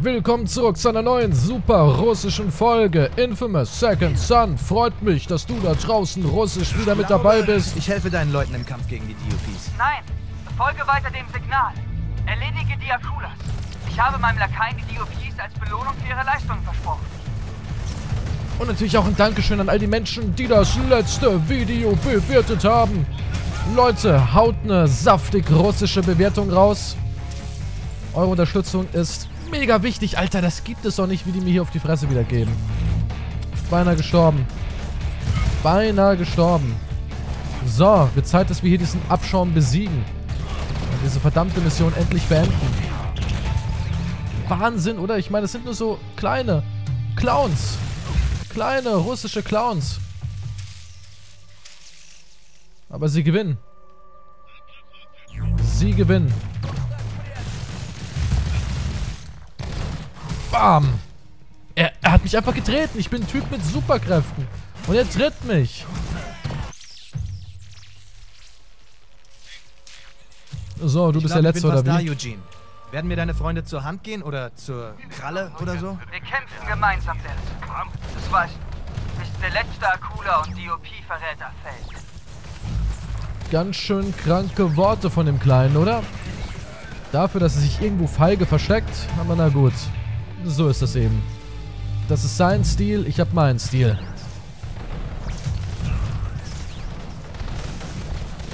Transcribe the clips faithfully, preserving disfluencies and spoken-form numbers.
Willkommen zurück zu einer neuen super russischen Folge Infamous Second Son. Freut mich, dass du da draußen russisch wieder mit dabei bist. Ich helfe deinen Leuten im Kampf gegen die D U Ps. Nein, folge weiter dem Signal. Erledige die Akulas. Ich habe meinem Lakaien die D U Ps als Belohnung für ihre Leistung versprochen. Und natürlich auch ein Dankeschön an all die Menschen, die das letzte Video bewertet haben. Leute, haut eine saftig russische Bewertung raus. Eure Unterstützung ist mega wichtig, Alter. Das gibt es doch nicht, wie die mir hier auf die Fresse wieder geben. Beinahe gestorben. Beinahe gestorben. So, wird Zeit, dass wir hier diesen Abschaum besiegen. Und diese verdammte Mission endlich beenden. Wahnsinn, oder? Ich meine, es sind nur so kleine Clowns. Kleine russische Clowns. Aber sie gewinnen. Sie gewinnen. Bam! Er, er hat mich einfach getreten. Ich bin ein Typ mit Superkräften. Und er tritt mich. So, du ich bist glaub, der Letzte, oder wie? Da, Eugene. Werden mir deine Freunde zur Hand gehen oder zur Kralle oder so? Wir kämpfen gemeinsam, Delsin. Das war's. Du bist der letzte Akula und D O P-Verräter fällt. Ganz schön kranke Worte von dem Kleinen, oder? Dafür, dass er sich irgendwo feige versteckt, aber na gut. So ist das eben. Das ist sein Stil, ich habe meinen Stil.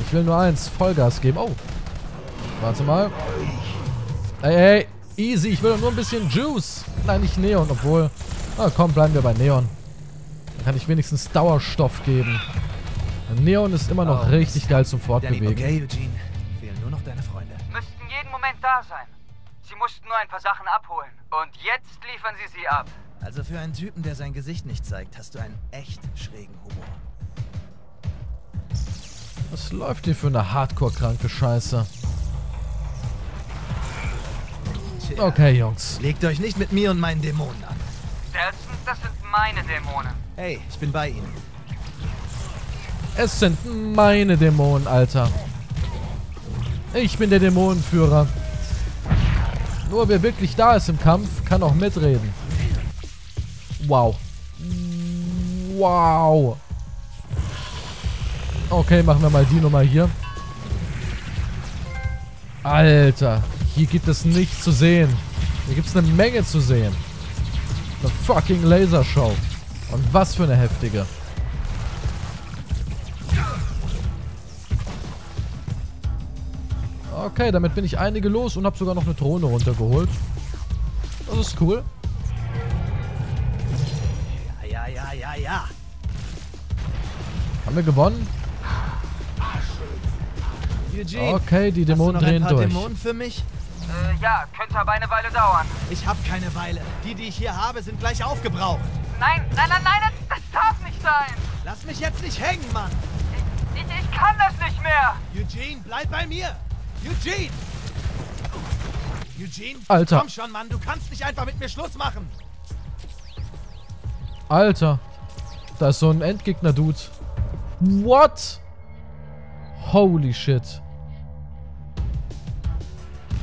Ich will nur eins, Vollgas geben. Oh. Warte mal. Ey, ey, easy, ich will nur ein bisschen Juice. Nein, nicht Neon, obwohl... Na komm, bleiben wir bei Neon. Dann kann ich wenigstens Dauerstoff geben. Neon ist immer noch oh, richtig geil zum Fortbewegen. Okay, Eugene. Fehlen nur noch deine Freunde. Müssten jeden Moment da sein. Sie mussten nur ein paar Sachen abholen. Und jetzt liefern sie sie ab. Also für einen Typen, der sein Gesicht nicht zeigt, hast du einen echt schrägen Humor. Was läuft hier für eine Hardcore-kranke Scheiße? Tja. Okay, Jungs. Legt euch nicht mit mir und meinen Dämonen an. Delsin, das sind meine Dämonen. Hey, ich bin bei Ihnen. Es sind meine Dämonen, Alter. Ich bin der Dämonenführer. Nur wer wirklich da ist im Kampf, kann auch mitreden. Wow. Wow. Okay, machen wir mal die Nummer hier. Alter, hier gibt es nichts zu sehen. Hier gibt es eine Menge zu sehen. Eine fucking Lasershow. Und was für eine heftige. Okay, damit bin ich einige los und habe sogar noch eine Drohne runtergeholt. Das ist cool. Ja, ja, ja, ja, ja. Haben wir gewonnen? Eugene, okay, die Dämonen drehen durch. Hast du noch ein paar Dämonen für mich? Äh, ja, könnte aber eine Weile dauern. Ich habe keine Weile. Die, die ich hier habe, sind gleich aufgebraucht. Nein, nein, nein, nein, das, das darf nicht sein. Lass mich jetzt nicht hängen, Mann. Ich, ich, ich kann das nicht mehr. Eugene, bleib bei mir. Eugene! Eugene, Alter. Komm schon, Mann, du kannst nicht einfach mit mir Schluss machen! Alter, da ist so ein Endgegner-Dude. What? Holy shit.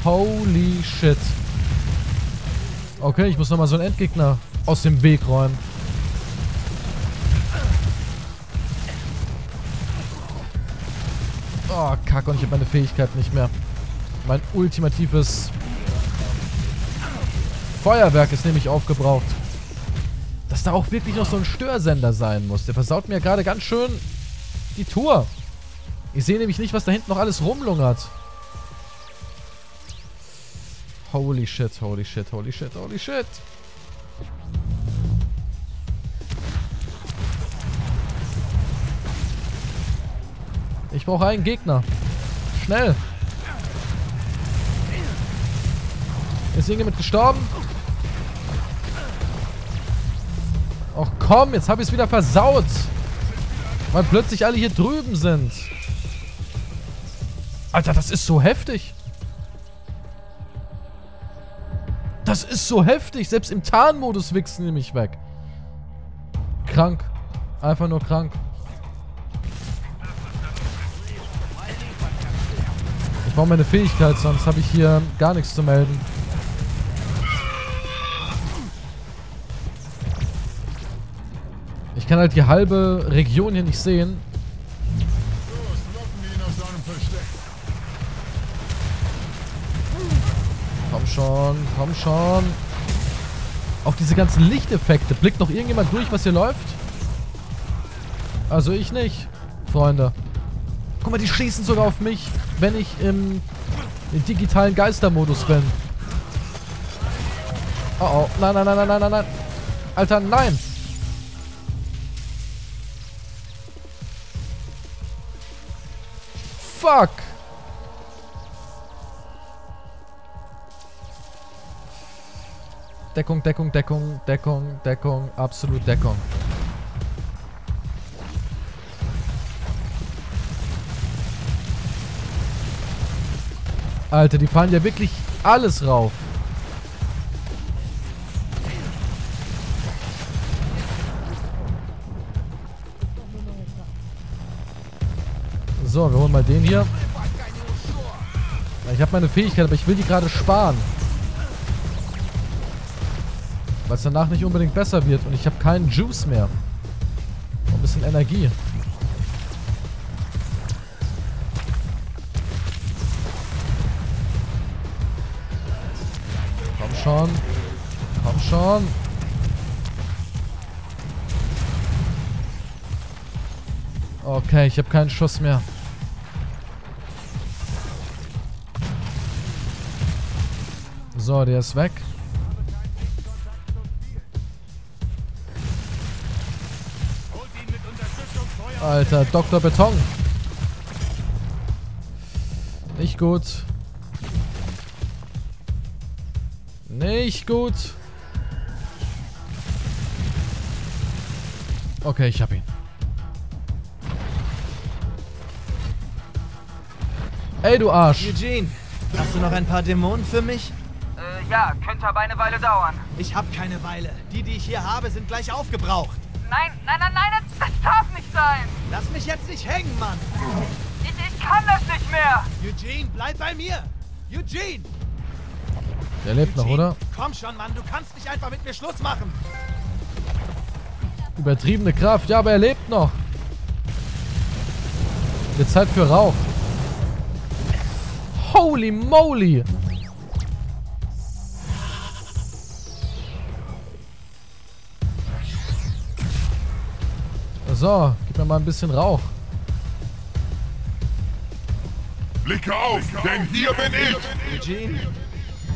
Holy shit. Okay, ich muss nochmal so einen Endgegner aus dem Weg räumen. Oh, Kack, und ich habe meine Fähigkeit nicht mehr. Mein ultimatives Feuerwerk ist nämlich aufgebraucht. Dass da auch wirklich noch so ein Störsender sein muss. Der versaut mir gerade ganz schön die Tour. Ich sehe nämlich nicht, was da hinten noch alles rumlungert. Holy shit, holy shit, holy shit, holy shit. Ich brauche einen Gegner. Schnell. Ist irgendjemand gestorben? Ach komm, jetzt habe ich es wieder versaut. Weil plötzlich alle hier drüben sind. Alter, das ist so heftig. Das ist so heftig. Selbst im Tarnmodus wichsen die mich weg. Krank. Einfach nur krank. Ich brauche meine Fähigkeit, sonst habe ich hier gar nichts zu melden. kann halt die halbe Region hier nicht sehen. Komm schon, komm schon. Auf diese ganzen Lichteffekte. Blickt noch irgendjemand durch, was hier läuft? Also ich nicht, Freunde. Guck mal, die schießen sogar auf mich, wenn ich im digitalen Geistermodus bin. Oh oh, nein, nein, nein, nein, nein, nein. Alter, nein. Fuck. Deckung, Deckung, Deckung, Deckung, Deckung, absolut Deckung. Alter, die fahren ja wirklich alles rauf. So, wir holen mal den hier. Ich habe meine Fähigkeit, aber ich will die gerade sparen. Weil es danach nicht unbedingt besser wird und ich habe keinen Juice mehr. Noch ein bisschen Energie. Komm schon. Komm schon. Okay, ich habe keinen Schuss mehr. So, der ist weg. Alter, Doktor Beton. Nicht gut. Nicht gut. Okay, ich hab ihn. Ey, du Arsch. Eugene, hast du noch ein paar Dämonen für mich? Äh, ja, könnte aber eine Weile dauern. Ich hab keine Weile. Die, die ich hier habe, sind gleich aufgebraucht. Nein, nein, nein, nein, das darf nicht sein. Lass mich jetzt nicht hängen, Mann. Ich, ich kann das nicht mehr. Eugene, bleib bei mir. Eugene. Der lebt Eugene, noch, oder? Komm schon, Mann, du kannst nicht einfach mit mir Schluss machen. Übertriebene Kraft, ja, aber er lebt noch. Wird Zeit für Rauch. Holy moly! So, gib mir mal ein bisschen Rauch. Blicke auf, Blicke denn auf, hier bin ich! Eugene,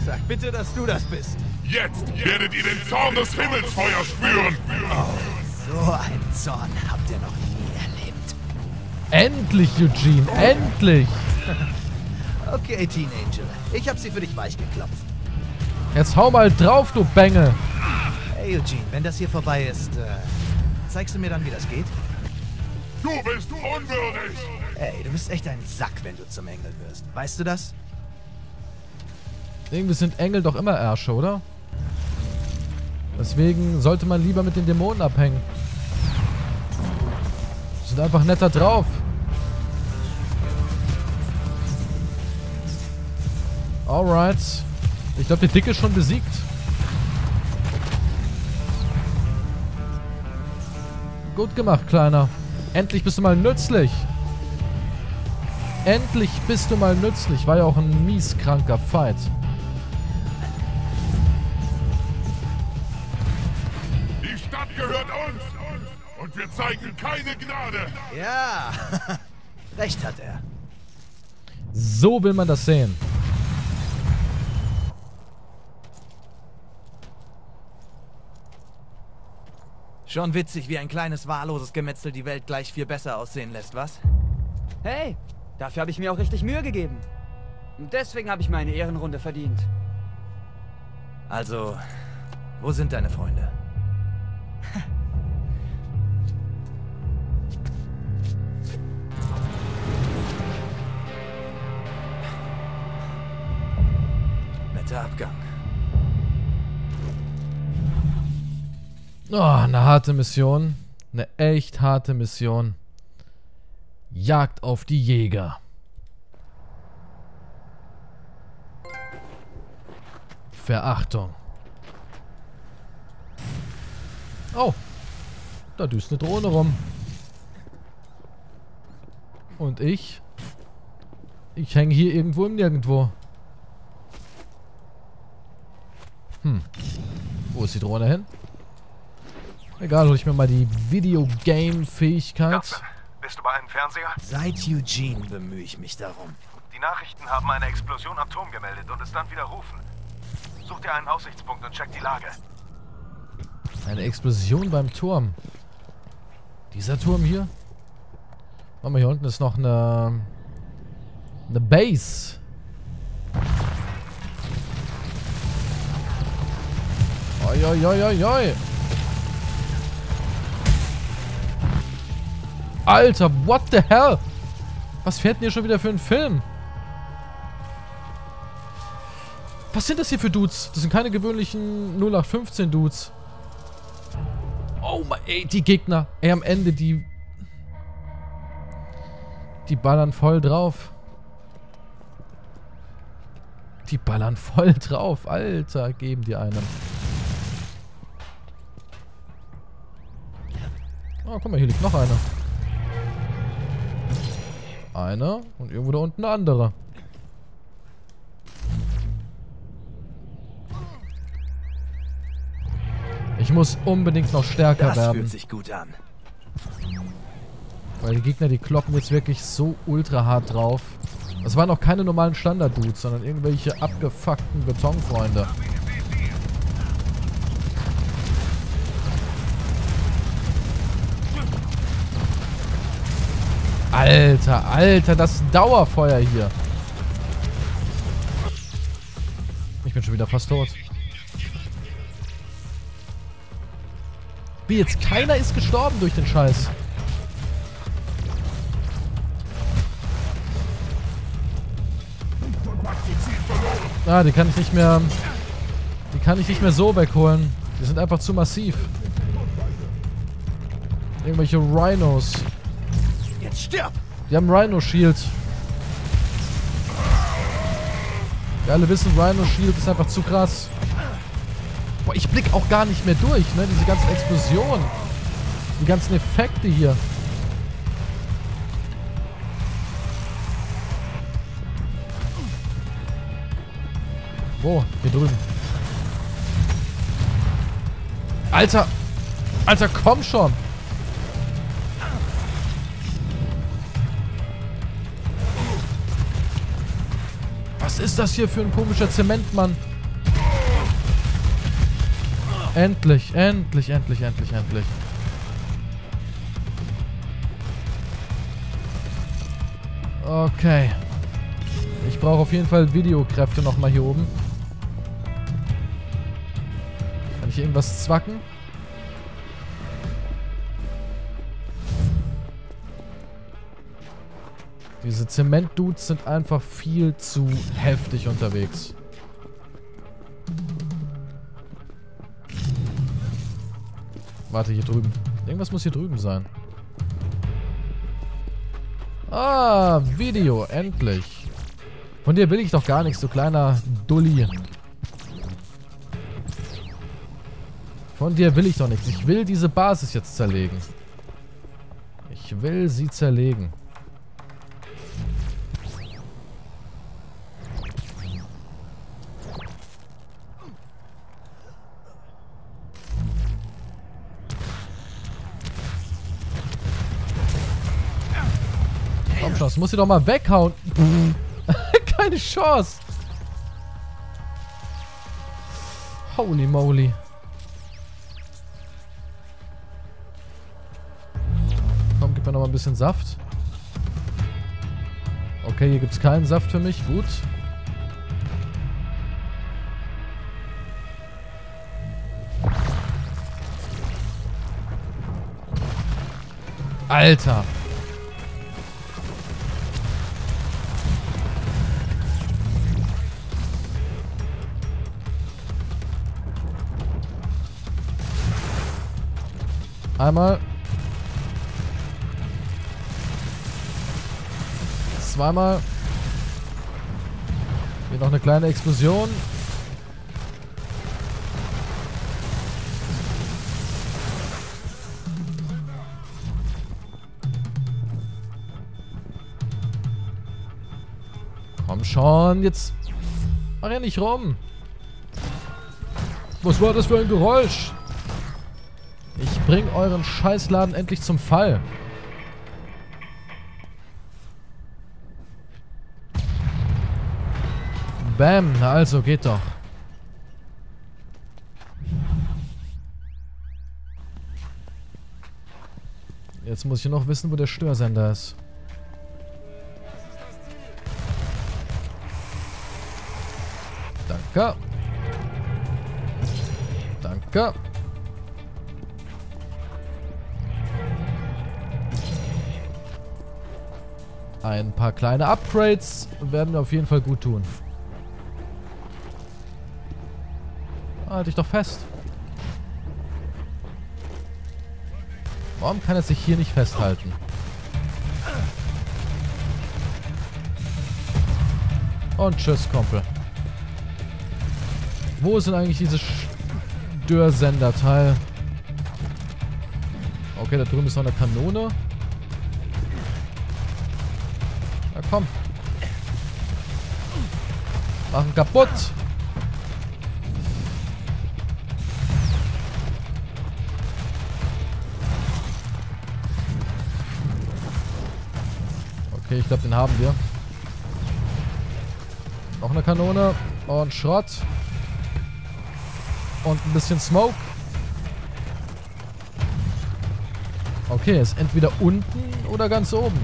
sag bitte, dass du das bist. Jetzt werdet ihr den Zorn des Himmelsfeuers spüren! Oh, so einen Zorn habt ihr noch nie erlebt. Endlich, Eugene, endlich! Okay, Teenager. Ich hab sie für dich weich geklopft. Jetzt hau mal drauf, du Bengel. Hey, Eugene, wenn das hier vorbei ist, äh, zeigst du mir dann, wie das geht? Du bist unwürdig! Ey, du bist echt ein Sack, wenn du zum Engel wirst. Weißt du das? Irgendwie sind Engel doch immer Ärsche, oder? Deswegen sollte man lieber mit den Dämonen abhängen. Die sind einfach netter drauf. Alright. Ich glaube, die Dicke ist schon besiegt. Gut gemacht, Kleiner. Endlich bist du mal nützlich. Endlich bist du mal nützlich. War ja auch ein mies kranker Fight. Die Stadt gehört uns. Und wir zeigen keine Gnade. Ja. Recht hat er. So will man das sehen. Schon witzig, wie ein kleines, wahlloses Gemetzel die Welt gleich viel besser aussehen lässt, was? Hey, dafür habe ich mir auch richtig Mühe gegeben. Und deswegen habe ich meine Ehrenrunde verdient. Also, wo sind deine Freunde? Netter Abgang. Oh, eine harte Mission. Eine echt harte Mission. Jagd auf die Jäger. Verachtung. Oh. Da düst eine Drohne rum. Und ich? Ich hänge hier irgendwo im Nirgendwo. Hm. Wo ist die Drohne hin? Egal, hol ich mir mal die Videogame-Fähigkeit. Ja, bist du bei einem Fernseher? Seit Eugene bemühe ich mich darum. Die Nachrichten haben eine Explosion am Turm gemeldet und es dann widerrufen. Such dir einen Aussichtspunkt und check die Lage. Eine Explosion beim Turm. Dieser Turm hier? Warte mal, hier unten ist noch eine... eine Base. Oi, oi, oi, oi, oi. Alter, what the hell? Was fährt denn hier schon wieder für einen Film? Was sind das hier für Dudes? Das sind keine gewöhnlichen null acht fünfzehn Dudes. Oh mein, ey, die Gegner. Ey, am Ende, die... Die ballern voll drauf. Die ballern voll drauf. Alter, geben die einen. Oh, guck mal, hier liegt noch einer. Einer und irgendwo da unten eine andere. Ich muss unbedingt noch stärker das werden. Das fühlt sich gut an. Weil die Gegner, die kloppen jetzt wirklich so ultra hart drauf. Das waren auch keine normalen Standard-Dudes, sondern irgendwelche abgefuckten Betonfreunde. Alter, Alter, das Dauerfeuer hier. Ich bin schon wieder fast tot. Wie jetzt? Keiner ist gestorben durch den Scheiß. Ah, die kann ich nicht mehr... Die kann ich nicht mehr so wegholen. Die sind einfach zu massiv. Irgendwelche Rhinos. Jetzt stirb! Die haben Rhino-Shield. Wir alle wissen, Rhino-Shield ist einfach zu krass. Boah, ich blick auch gar nicht mehr durch, ne? Diese ganzen Explosionen. Die ganzen Effekte hier. Wo? Hier drüben. Alter! Alter, komm schon! Was ist das hier für ein komischer Zementmann? Endlich, endlich, endlich, endlich, endlich. Okay. Ich brauche auf jeden Fall Videokräfte nochmal hier oben. Kann ich hier irgendwas zwacken? Diese Zement-Dudes sind einfach viel zu heftig unterwegs. Warte, hier drüben. Irgendwas muss hier drüben sein. Ah, Video, endlich. Von dir will ich doch gar nichts, du kleiner Dulli. Von dir will ich doch nichts. Ich will diese Basis jetzt zerlegen. Ich will sie zerlegen. Muss sie doch mal weghauen. Keine Chance. Holy moly. Komm, gib mir noch mal ein bisschen Saft. Okay, hier gibt es keinen Saft für mich. Gut. Alter. Einmal. Zweimal. Hier noch eine kleine Explosion. Komm schon, jetzt. Mach ja nicht rum. Was war das für ein Geräusch? Ich bring euren Scheißladen endlich zum Fall. Bam, na also, geht doch. Jetzt muss ich noch wissen, wo der Störsender ist. Danke. Danke. Ein paar kleine Upgrades werden mir auf jeden Fall gut tun. Halt dich doch fest. Warum kann er sich hier nicht festhalten? Und tschüss, Kumpel. Wo ist denn eigentlich dieses Störsenderteil? Okay, da drüben ist noch eine Kanone. Na komm. Machen kaputt. Okay, ich glaube, den haben wir. Noch eine Kanone und Schrott. Und ein bisschen Smoke. Okay, ist entweder unten oder ganz oben.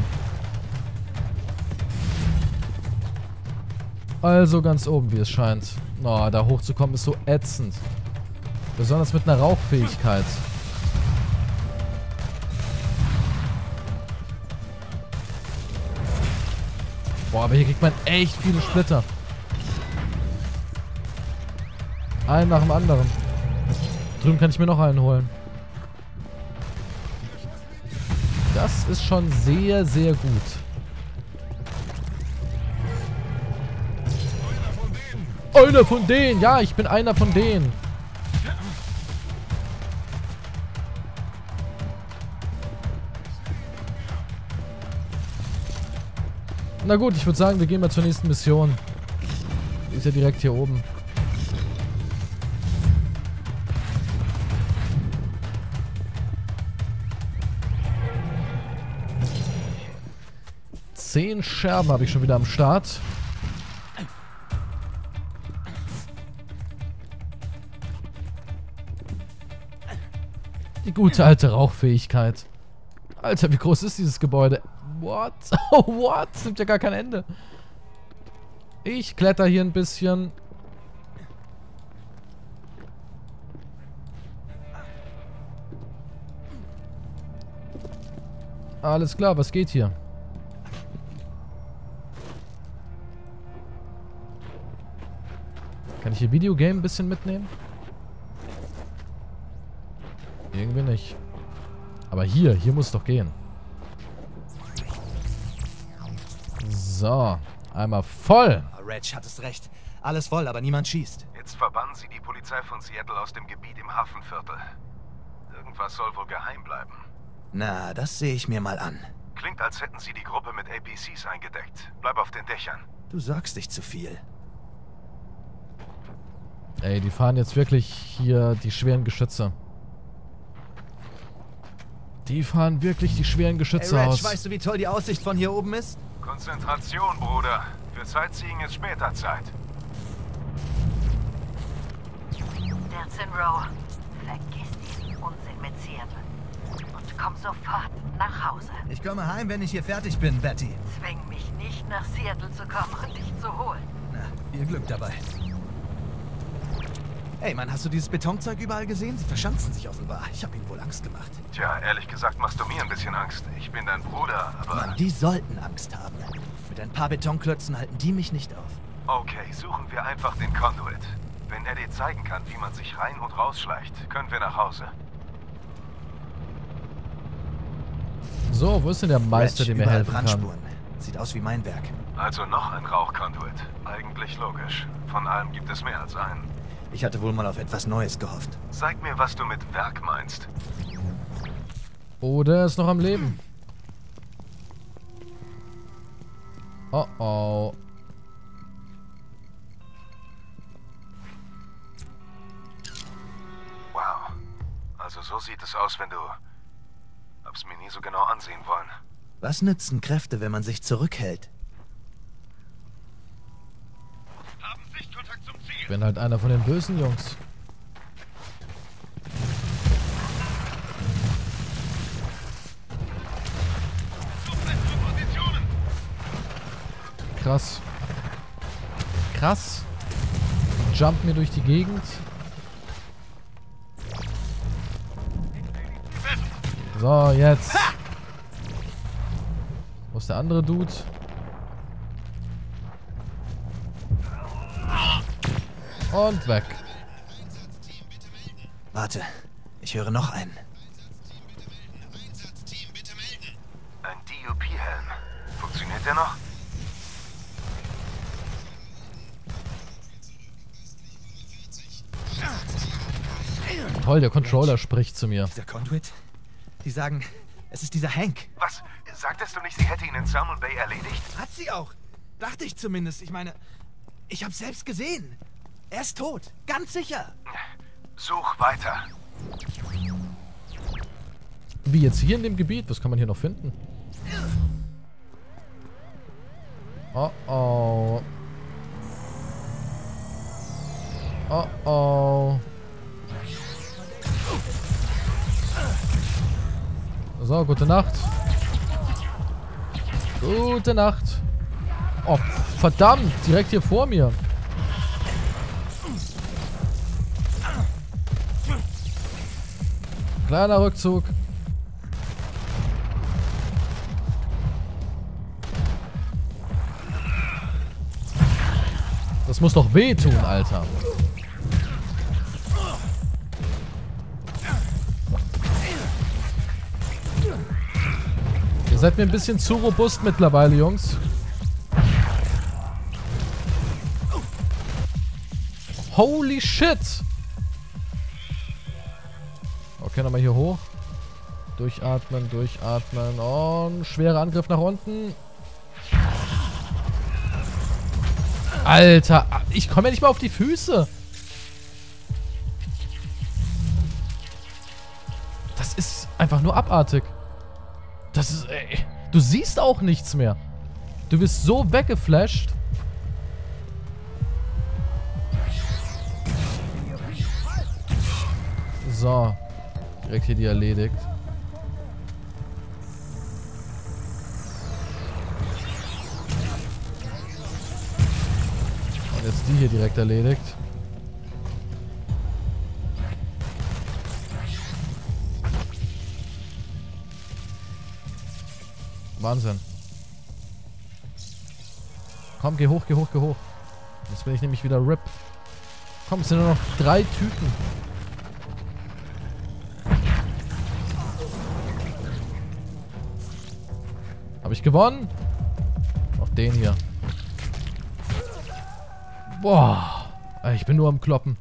Also ganz oben, wie es scheint. Na, oh, da hochzukommen ist so ätzend. Besonders mit einer Rauchfähigkeit. Boah, aber hier kriegt man echt viele Splitter. Einen nach dem anderen. Drüben kann ich mir noch einen holen. Das ist schon sehr, sehr gut. Einer von denen! Ja, ich bin einer von denen. Na gut, ich würde sagen, wir gehen mal zur nächsten Mission. Die ist ja direkt hier oben. Zehn Scherben habe ich schon wieder am Start. Die gute alte Rauchfähigkeit. Alter, wie groß ist dieses Gebäude? What? Oh, what? Es gibt ja gar kein Ende. Ich kletter hier ein bisschen. Alles klar, was geht hier? Kann ich hier Videogame ein bisschen mitnehmen? Irgendwie nicht. Aber hier, hier muss es doch gehen. So, einmal voll. Reggie hat es recht. Alles voll, aber niemand schießt. Jetzt verbannen sie die Polizei von Seattle aus dem Gebiet im Hafenviertel. Irgendwas soll wohl geheim bleiben. Na, das sehe ich mir mal an. Klingt, als hätten sie die Gruppe mit A P Cs eingedeckt. Bleib auf den Dächern. Du sagst nicht zu viel. Ey, die fahren jetzt wirklich hier die schweren Geschütze. Die fahren wirklich die schweren Geschütze hey, Reg, aus. Weißt du, wie toll die Aussicht von hier oben ist? Konzentration, Bruder. Für Sightseeing ist später Zeit. Delsin Row, vergiss diesen Unsinn mit Seattle. Und komm sofort nach Hause. Ich komme heim, wenn ich hier fertig bin, Betty. Zwing mich nicht, nach Seattle zu kommen und dich zu holen. Na, viel Glück dabei. Ey, Mann, hast du dieses Betonzeug überall gesehen? Sie verschanzen sich offenbar. Ich habe ihnen wohl Angst gemacht. Tja, ehrlich gesagt machst du mir ein bisschen Angst. Ich bin dein Bruder, aber... Mann, die sollten Angst haben. Mit ein paar Betonklötzen halten die mich nicht auf. Okay, suchen wir einfach den Conduit. Wenn er dir zeigen kann, wie man sich rein und rausschleicht, können wir nach Hause. So, wo ist denn der Meister, dem mir helfen kann? Sieht aus wie mein Werk. Also noch ein Rauchconduit. Eigentlich logisch. Von allem gibt es mehr als einen. Ich hatte wohl mal auf etwas Neues gehofft. Zeig mir, was du mit Werk meinst. Oder ist noch am Leben. Oh oh. Also so sieht es aus, wenn du... Hab's mir nie so genau ansehen wollen. Was nützen Kräfte, wenn man sich zurückhält? Ich bin halt einer von den bösen Jungs. Krass. Krass. Jump mir durch die Gegend. So, jetzt. Wo ist der andere Dude? Und weg. Warte, ich höre noch einen. Ein D U P-Helm. Funktioniert der noch? Toll, der Controller spricht zu mir. Dieser Conduit? Die sagen, es ist dieser Hank. Was? Sagtest du nicht, sie hätte ihn in Samuel Bay erledigt? Hat sie auch. Dachte ich zumindest. Ich meine, ich hab's selbst gesehen. Er ist tot. Ganz sicher. Such weiter. Wie jetzt hier in dem Gebiet? Was kann man hier noch finden? Oh oh. Oh oh. So, gute Nacht. Gute Nacht. Oh, verdammt. Direkt hier vor mir. Kleiner Rückzug. Das muss doch wehtun, Alter. Seid mir ein bisschen zu robust mittlerweile, Jungs. Holy shit! Okay, nochmal hier hoch. Durchatmen, durchatmen. Und schwerer Angriff nach unten. Alter, ich komme ja nicht mal auf die Füße. Das ist einfach nur abartig. Das ist, ey, du siehst auch nichts mehr. Du wirst so weggeflasht. So. Direkt hier die erledigt. Und jetzt die hier direkt erledigt. Wahnsinn. Komm, geh hoch, geh hoch, geh hoch. Jetzt bin ich nämlich wieder R I P. Komm, es sind nur noch drei Typen. Habe ich gewonnen? Auch den hier. Boah. Ich bin nur am Kloppen.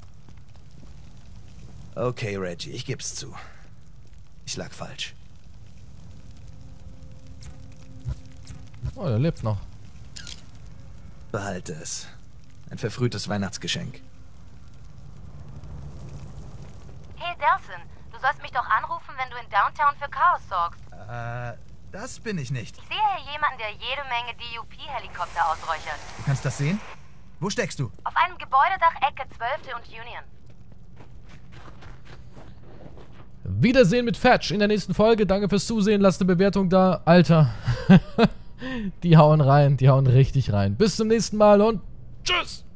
Okay, Reggie, ich geb's zu. Ich lag falsch. Oh, der lebt noch. Behalte es. Ein verfrühtes Weihnachtsgeschenk. Hey, Delsin, du sollst mich doch anrufen, wenn du in Downtown für Chaos sorgst. Äh, das bin ich nicht. Ich sehe hier jemanden, der jede Menge D U P-Helikopter ausräuchert. Du kannst das sehen? Wo steckst du? Auf einem Gebäudedach, Ecke zwölf und Union. Wiedersehen mit Fetch in der nächsten Folge. Danke fürs Zusehen. Lasst eine Bewertung da. Alter. Die hauen rein, die hauen richtig rein. Bis zum nächsten Mal und tschüss!